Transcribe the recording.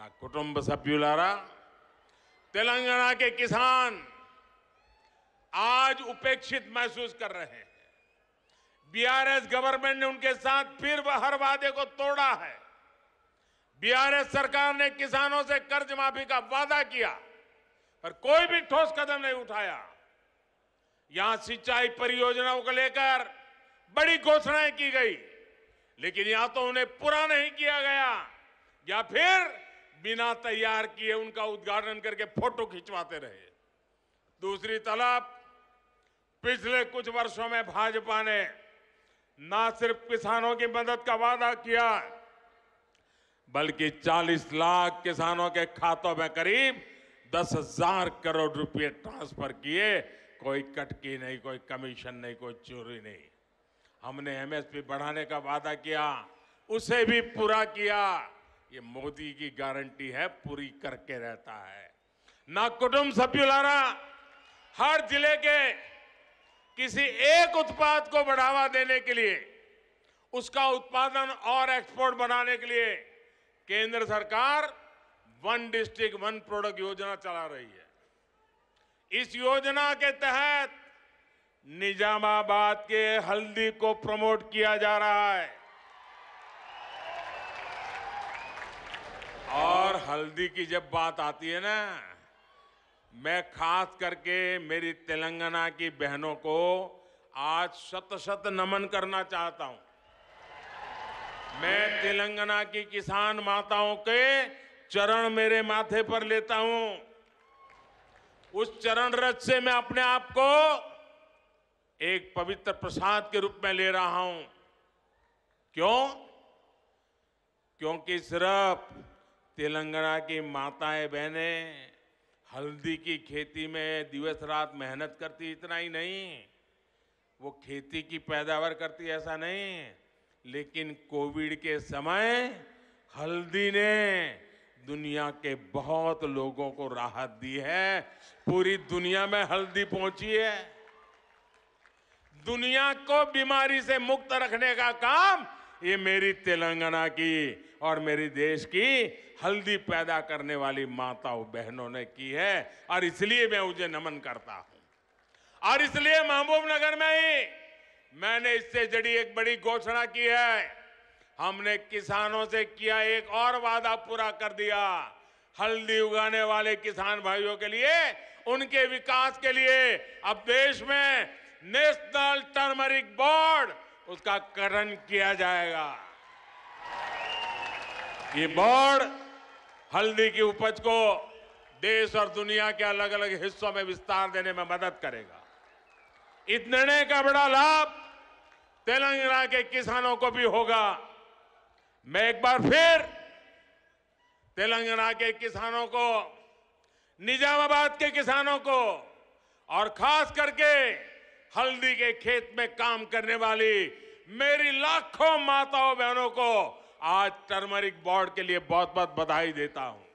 నా కుటుంబ సభ్యులారా तेलंगाना के किसान आज उपेक्षित महसूस कर रहे हैं। बीआरएस गवर्नमेंट ने उनके साथ फिर हर वादे को तोड़ा है। बीआरएस सरकार ने किसानों से कर्ज माफी का वादा किया पर कोई भी ठोस कदम नहीं उठाया। यहां सिंचाई परियोजनाओं को लेकर बड़ी घोषणाएं की गई लेकिन या तो उन्हें पूरा नहीं किया गया या फिर बिना तैयार किए उनका उद्घाटन करके फोटो खिंचवाते रहे। दूसरी तरफ पिछले कुछ वर्षों में भाजपा ने ना सिर्फ किसानों की मदद का वादा किया बल्कि 40 लाख किसानों के खातों में करीब 10,000 करोड़ रुपए ट्रांसफर किए। कोई कटकी नहीं, कोई कमीशन नहीं, कोई चोरी नहीं। हमने एमएसपी बढ़ाने का वादा किया, उसे भी पूरा किया। ये मोदी की गारंटी है, पूरी करके रहता है। ना कुटुंब सभ्युलारा हर जिले के किसी एक उत्पाद को बढ़ावा देने के लिए, उसका उत्पादन और एक्सपोर्ट बनाने के लिए केंद्र सरकार 1 डिस्ट्रिक्ट 1 प्रोडक्ट योजना चला रही है। इस योजना के तहत निजामाबाद के हल्दी को प्रमोट किया जा रहा है और हल्दी की जब बात आती है ना, मैं खास करके मेरी तेलंगाना की बहनों को आज शत शत नमन करना चाहता हूं। मैं तेलंगाना की किसान माताओं के चरण मेरे माथे पर लेता हूं। उस चरण रज से मैं अपने आप को एक पवित्र प्रसाद के रूप में ले रहा हूं। क्यों? क्योंकि सिर्फ तेलंगाना की माताएं बहनें हल्दी की खेती में दिवस रात मेहनत करती, इतना ही नहीं वो खेती की पैदावार करती ऐसा नहीं, लेकिन कोविड के समय हल्दी ने दुनिया के बहुत लोगों को राहत दी है। पूरी दुनिया में हल्दी पहुंची है। दुनिया को बीमारी से मुक्त रखने का काम ये मेरी तेलंगाना की और मेरी देश की हल्दी पैदा करने वाली माताओं बहनों ने की है और इसलिए मैं उसे नमन करता हूं। और इसलिए महबूबनगर में ही मैंने इससे जुड़ी एक बड़ी घोषणा की है। हमने किसानों से किया एक और वादा पूरा कर दिया। हल्दी उगाने वाले किसान भाइयों के लिए, उनके विकास के लिए अब देश में नेशनल टर्मरिक बोर्ड उसका गठन किया जाएगा। ये बोर्ड हल्दी की उपज को देश और दुनिया के अलग अलग हिस्सों में विस्तार देने में मदद करेगा। इस निर्णय का बड़ा लाभ तेलंगाना के किसानों को भी होगा। मैं एक बार फिर तेलंगाना के किसानों को, निजामाबाद के किसानों को और खास करके हल्दी के खेत में काम करने वाली मेरी लाखों माताओं बहनों को आज टर्मरिक बोर्ड के लिए बहुत बहुत बधाई देता हूं।